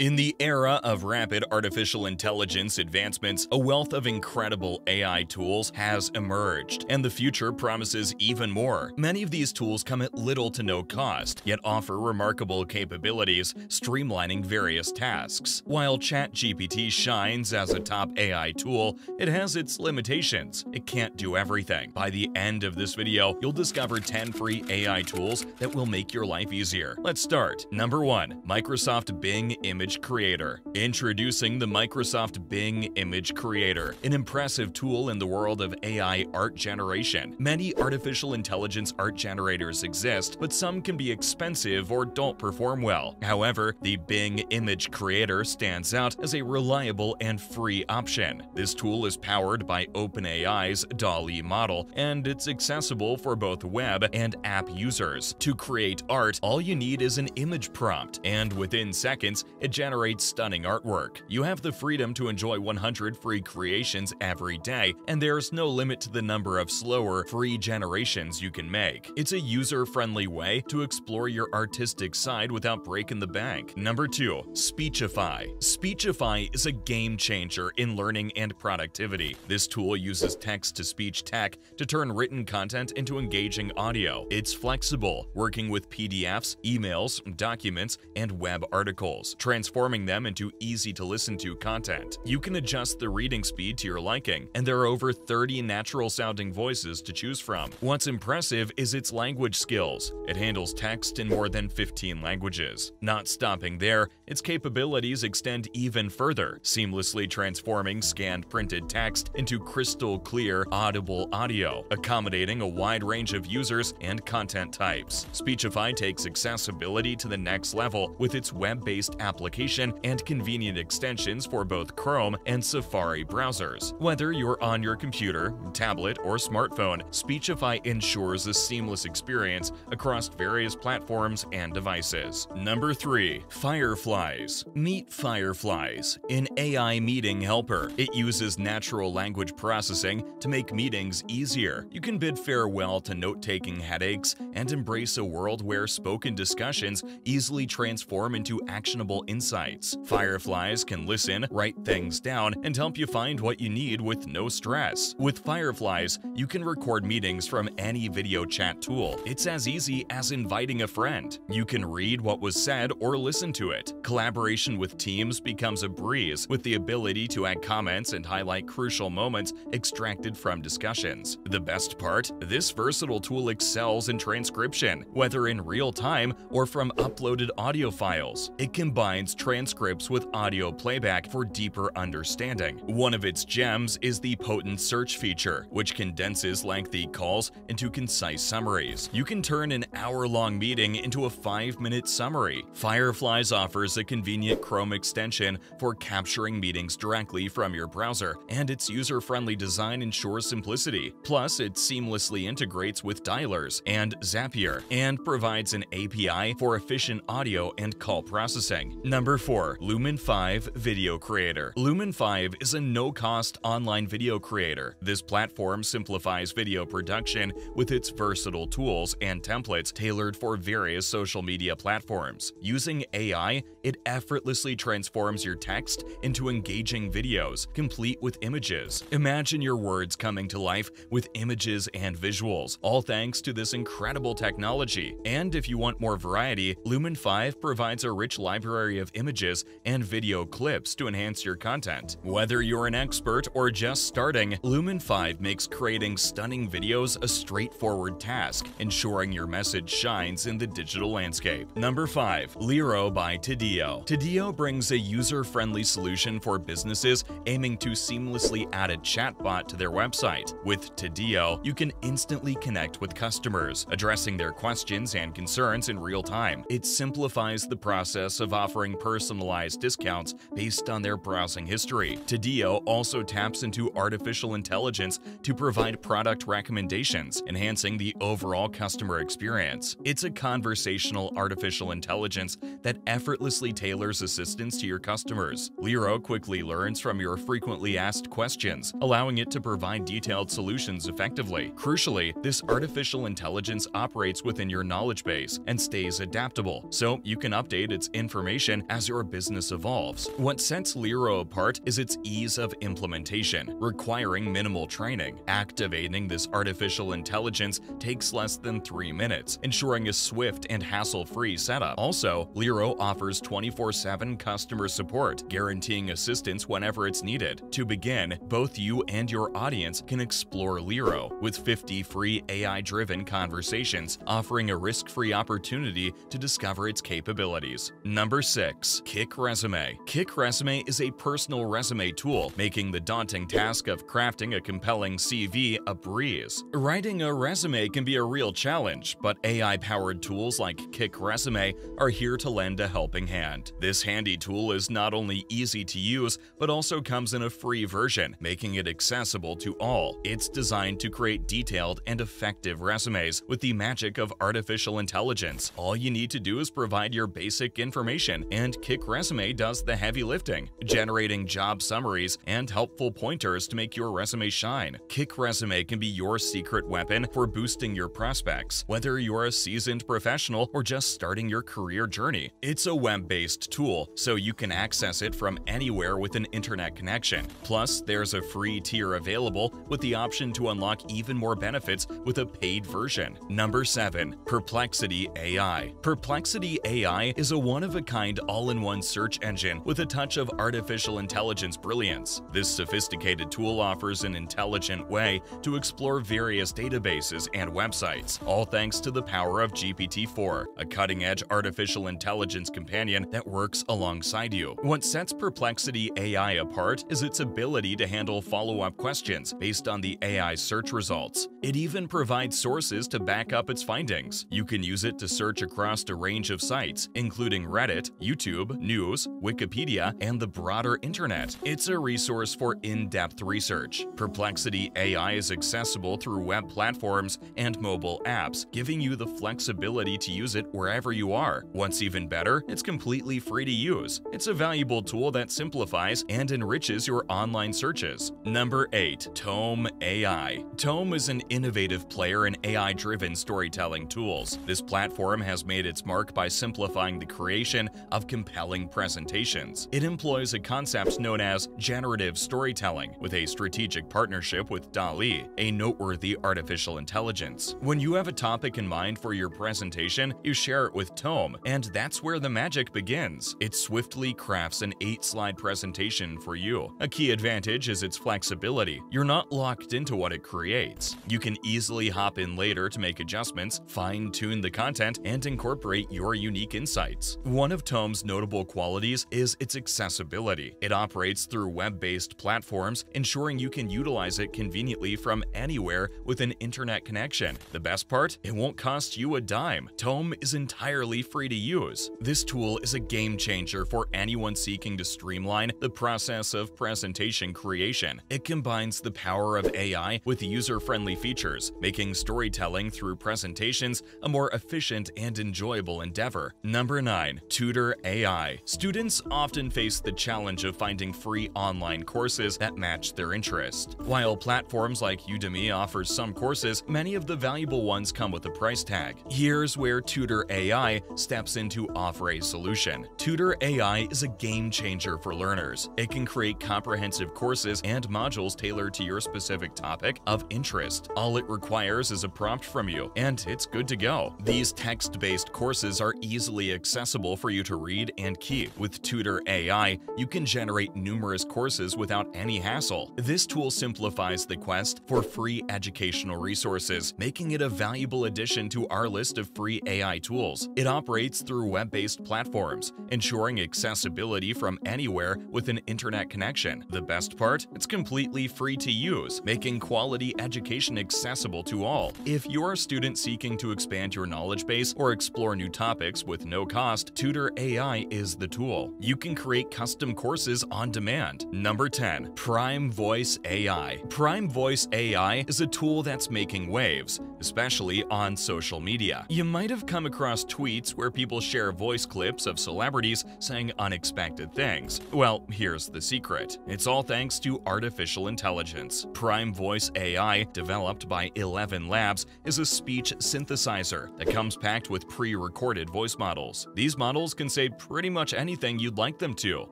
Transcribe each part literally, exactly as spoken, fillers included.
In the era of rapid artificial intelligence advancements, a wealth of incredible A I tools has emerged, and the future promises even more. Many of these tools come at little to no cost, yet offer remarkable capabilities, streamlining various tasks. While ChatGPT shines as a top A I tool, it has its limitations. It can't do everything. By the end of this video, you'll discover ten free A I tools that will make your life easier. Let's start. Number one. Microsoft Bing Image Creator. Introducing the Microsoft Bing Image Creator, an impressive tool in the world of A I art generation. Many artificial intelligence art generators exist, but some can be expensive or don't perform well. However, the Bing Image Creator stands out as a reliable and free option. This tool is powered by OpenAI's DALL-E model, and it's accessible for both web and app users. To create art, all you need is an image prompt, and within seconds, it generates stunning artwork. You have the freedom to enjoy one hundred free creations every day, and there's no limit to the number of slower, free generations you can make. It's a user-friendly way to explore your artistic side without breaking the bank. Number two. Speechify. Speechify is a game-changer in learning and productivity. This tool uses text-to-speech tech to turn written content into engaging audio. It's flexible, working with P D Fs, emails, documents, and web articles, transforming them into easy-to-listen-to content. You can adjust the reading speed to your liking, and there are over thirty natural-sounding voices to choose from. What's impressive is its language skills. It handles text in more than fifteen languages. Not stopping there, its capabilities extend even further, seamlessly transforming scanned printed text into crystal-clear, audible audio, accommodating a wide range of users and content types. Speechify takes accessibility to the next level with its web-based application application and convenient extensions for both Chrome and Safari browsers. Whether you're on your computer, tablet, or smartphone, Speechify ensures a seamless experience across various platforms and devices. Number three. Fireflies. Meet Fireflies, an A I meeting helper. It uses natural language processing to make meetings easier. You can bid farewell to note-taking headaches and embrace a world where spoken discussions easily transform into actionable insights. Fireflies can listen, write things down, and help you find what you need with no stress. With Fireflies, you can record meetings from any video chat tool. It's as easy as inviting a friend. You can read what was said or listen to it. Collaboration with teams becomes a breeze with the ability to add comments and highlight crucial moments extracted from discussions. The best part? This versatile tool excels in transcription, whether in real time or from uploaded audio files. It combines transcripts with audio playback for deeper understanding. One of its gems is the potent search feature, which condenses lengthy calls into concise summaries. You can turn an hour-long meeting into a five-minute summary. Fireflies offers a convenient Chrome extension for capturing meetings directly from your browser, and its user-friendly design ensures simplicity. Plus, it seamlessly integrates with dialers and Zapier, and provides an A P I for efficient audio and call processing. Number four. Lumen five Video Creator. Lumen five is a no-cost online video creator. This platform simplifies video production with its versatile tools and templates tailored for various social media platforms. Using A I, it effortlessly transforms your text into engaging videos, complete with images. Imagine your words coming to life with images and visuals, all thanks to this incredible technology. And if you want more variety, Lumen five provides a rich library of images and video clips to enhance your content. Whether you're an expert or just starting, Lumen five makes creating stunning videos a straightforward task, ensuring your message shines in the digital landscape. Number five. Lyro by Tidio. Tidio brings a user-friendly solution for businesses aiming to seamlessly add a chatbot to their website. With Tidio, you can instantly connect with customers, addressing their questions and concerns in real time. It simplifies the process of offering personalized discounts based on their browsing history. Tidio also taps into artificial intelligence to provide product recommendations, enhancing the overall customer experience. It's a conversational artificial intelligence that effortlessly precisely tailors assistance to your customers. Lyro quickly learns from your frequently asked questions, allowing it to provide detailed solutions effectively. Crucially, this artificial intelligence operates within your knowledge base and stays adaptable, so you can update its information as your business evolves. What sets Lyro apart is its ease of implementation, requiring minimal training. Activating this artificial intelligence takes less than three minutes, ensuring a swift and hassle-free setup. Also, Lyro offers twenty-four seven customer support, guaranteeing assistance whenever it's needed. To begin, both you and your audience can explore Lyro with fifty free A I-driven conversations, offering a risk-free opportunity to discover its capabilities. Number six. Kick Resume. Kick Resume is a personal resume tool, making the daunting task of crafting a compelling C V a breeze. Writing a resume can be a real challenge, but A I-powered tools like Kick Resume are here to lend a helping hand. This handy tool is not only easy to use, but also comes in a free version, making it accessible to all. It's designed to create detailed and effective resumes with the magic of artificial intelligence. All you need to do is provide your basic information, and Kick Resume does the heavy lifting, generating job summaries and helpful pointers to make your resume shine. Kick Resume can be your secret weapon for boosting your prospects, whether you're a seasoned professional or just starting your career journey. It's a web-based tool, so you can access it from anywhere with an internet connection. Plus, there's a free tier available with the option to unlock even more benefits with a paid version. Number seven. Perplexity A I. Perplexity A I is a one-of-a-kind all-in-one search engine with a touch of artificial intelligence brilliance. This sophisticated tool offers an intelligent way to explore various databases and websites, all thanks to the power of G P T four, a cutting-edge artificial intelligence companion that works alongside you. What sets Perplexity A I apart is its ability to handle follow-up questions based on the A I search results. It even provides sources to back up its findings. You can use it to search across a range of sites, including Reddit, YouTube, news, Wikipedia, and the broader internet. It's a resource for in-depth research. Perplexity A I is accessible through web platforms and mobile apps, giving you the flexibility to use it wherever you are. What's even better, it's completely free to use. It's a valuable tool that simplifies and enriches your online searches. Number eight. Tome A I. Tome is an innovative player in A I-driven storytelling tools. This platform has made its mark by simplifying the creation of compelling presentations. It employs a concept known as generative storytelling with a strategic partnership with DALL-E, a noteworthy artificial intelligence. When you have a topic in mind for your presentation, you share it with Tome, and that's where the magic begins. It swiftly crafts an eight-slide presentation for you. A key advantage is its flexibility. You're not locked into what it creates. You can easily hop in later to make adjustments, fine-tune the content, and incorporate your unique insights. One of Tome's notable qualities is its accessibility. It operates through web-based platforms, ensuring you can utilize it conveniently from anywhere with an internet connection. The best part? It won't cost you a dime. Tome is entirely free to use. This tool is a game changer for anyone seeking to streamline the process of presentation creation. It combines the power of A I with user-friendly features, making storytelling through presentations a more efficient and enjoyable endeavor. Number nine. TutorAI. Students often face the challenge of finding free online courses that match their interest. While platforms like Udemy offer some courses, many of the valuable ones come with a price tag. Here's where TutorAI steps in to offer a solution. TutorAI is a game changer for learners. It can create comprehensive courses and modules tailored to your specific topic of interest. All it requires is a prompt from you, and it's good to go. These text-based courses are easily accessible for you to read and keep. With TutorAI, you can generate numerous courses without any hassle. This tool simplifies the quest for free educational resources, making it a valuable addition to our list of free A I tools. It operates through web-based platforms, ensuring accessibility from anywhere with an internet connection. The best part? It's completely free to use, making quality education accessible to all. If you're a student seeking to expand your knowledge base or explore new topics with no cost, TutorAI is the tool. You can create custom courses on demand. Number ten. Prime Voice A I. Prime Voice A I is a tool that's making waves, especially on social media. You might have come across tweets where people share voice clips of celebrities saying unexpected things. Well, here's the secret. It's all thanks to artificial intelligence. Prime Voice A I, developed by Eleven Labs, is a speech synthesizer that comes packed with pre-recorded voice models. These models can say pretty much anything you'd like them to.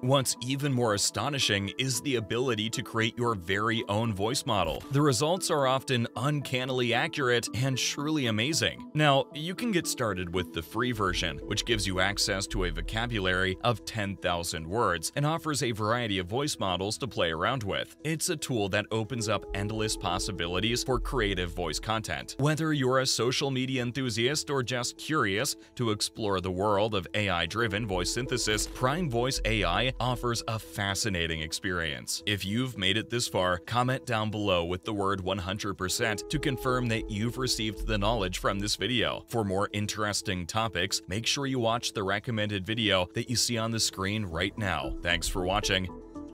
What's even more astonishing is the ability to create your very own voice model. The results are often uncannily accurate and truly amazing. Now, you can get started with the free version, which gives you access to a vocabulary of ten thousand words and offers a variety of voice models to play around with. It's a tool that opens up endless possibilities for creative voice content. Whether you're a social media enthusiast or just curious to explore the world of A I-driven voice synthesis, Prime Voice A I offers a fascinating experience. If you've made it this far, comment down below with the word one hundred percent to confirm that you've received the knowledge from this video. For more interesting topics, make sure you watch the recommended video that you see on the screen right now. Thanks for watching.